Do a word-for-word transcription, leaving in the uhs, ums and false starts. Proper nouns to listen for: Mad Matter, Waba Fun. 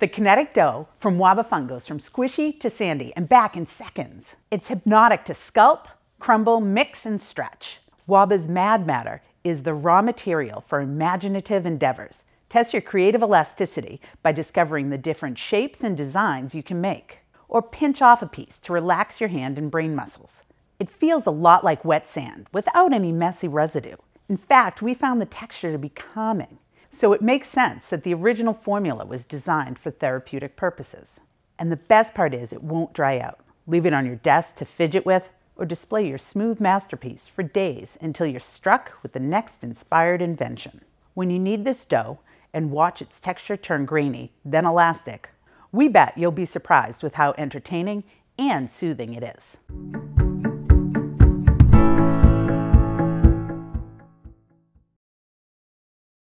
The kinetic dough from Waba Fun goes from squishy to sandy and back in seconds. It's hypnotic to sculpt, crumble, mix, and stretch. Waba's Mad Matter is the raw material for imaginative endeavors. Test your creative elasticity by discovering the different shapes and designs you can make. Or pinch off a piece to relax your hand and brain muscles. It feels a lot like wet sand without any messy residue. In fact, we found the texture to be calming. So it makes sense that the original formula was designed for therapeutic purposes. And the best part is it won't dry out. Leave it on your desk to fidget with or display your smooth masterpiece for days until you're struck with the next inspired invention. When you knead this dough and watch its texture turn grainy, then elastic, we bet you'll be surprised with how entertaining and soothing it is.